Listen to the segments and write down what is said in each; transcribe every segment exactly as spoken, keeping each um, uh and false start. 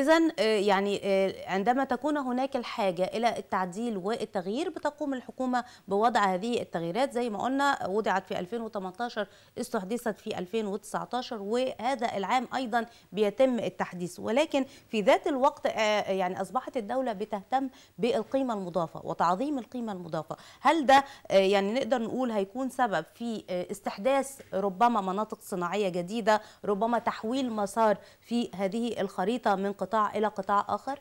إذن يعني عندما تكون هناك الحاجة إلى التعديل والتغيير بتقوم الحكومة بوضع هذه التغييرات زي ما قلنا، وضعت في ألفين وثمانية عشر، استحدثت في ألفين وتسعة عشر، وهذا العام أيضا بيتم التحديث. ولكن في ذات الوقت يعني أصبحت الدولة بتهتم بالقيمة المضافة وتعظيم القيمة المضافة. هل ده يعني نقدر نقول هيكون سبب في استحداث ربما مناطق صناعية جديدة، ربما تحويل مسار في هذه الخريطة من قطاع إلى قطاع آخر؟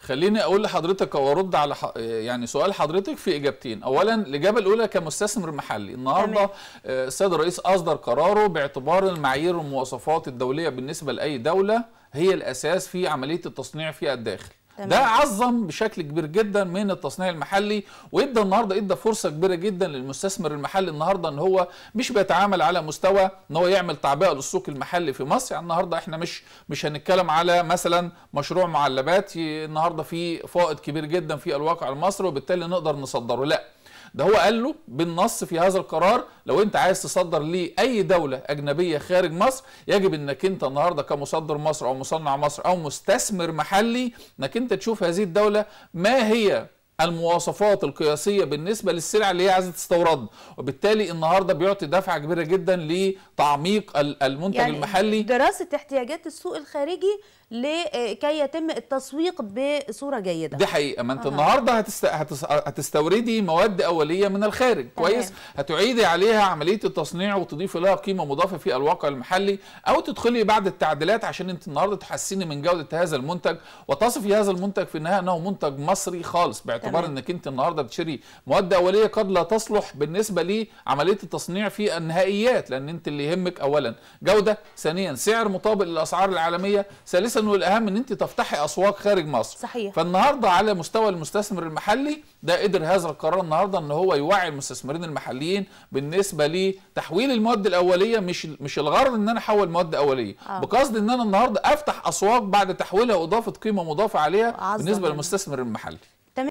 خليني أقول لحضرتك وأرد على يعني سؤال حضرتك في إجابتين. أولا الإجابة الأولى كمستثمر محلي، النهارده السيد الرئيس أصدر قراره باعتبار المعايير والمواصفات الدولية بالنسبة لأي دولة هي الأساس في عملية التصنيع في الداخل. ده عظم بشكل كبير جدا من التصنيع المحلي، وادى النهارده ادى فرصه كبيره جدا للمستثمر المحلي النهارده ان هو مش بيتعامل على مستوى ان هو يعمل تعبئه للسوق المحلي في مصر. يعني النهارده احنا مش مش هنتكلم على مثلا مشروع معلبات النهارده في فائض كبير جدا في الواقع المصري وبالتالي نقدر نصدره، لا ده هو قال له بالنص في هذا القرار لو انت عايز تصدر لاي دوله اجنبيه خارج مصر يجب انك انت النهارده كمصدر مصر او مصنع مصر او مستثمر محلي انك انت تشوف هذه الدوله ما هي المواصفات القياسيه بالنسبه للسلع اللي هي عايزه تستورد، وبالتالي النهارده بيعطي دفعه كبيره جدا لتعميق المنتج يعني المحلي، دراسه احتياجات السوق الخارجي لكي يتم التسويق بصوره جيده. دي حقيقه، ما انت آه. النهارده هتست... هتس... هتستوردي مواد اوليه من الخارج، تمام. كويس، هتعيدي عليها عمليه التصنيع وتضيفي لها قيمه مضافه في الواقع المحلي او تدخلي بعد التعديلات عشان انت النهارده تحسني من جوده هذا المنتج وتصفي هذا المنتج في النهايه انه منتج مصري خالص، باعتبار انك انت النهارده بتشتري مواد اوليه قد لا تصلح بالنسبه لعمليه التصنيع في النهائيات، لان انت اللي يهمك اولا جوده، ثانيا سعر مطابق للاسعار العالميه، ثالثا والاهم ان انت تفتحي اسواق خارج مصر. صحيح. فالنهارده على مستوى المستثمر المحلي ده قدر هذا القرار النهارده ان هو يوعي المستثمرين المحليين بالنسبه لتحويل المواد الاوليه، مش مش الغرض ان انا احول مواد اوليه آه. بقصد ان انا النهارده افتح اسواق بعد تحويلها واضافه قيمه مضافه عليها بالنسبه للمستثمر المحلي.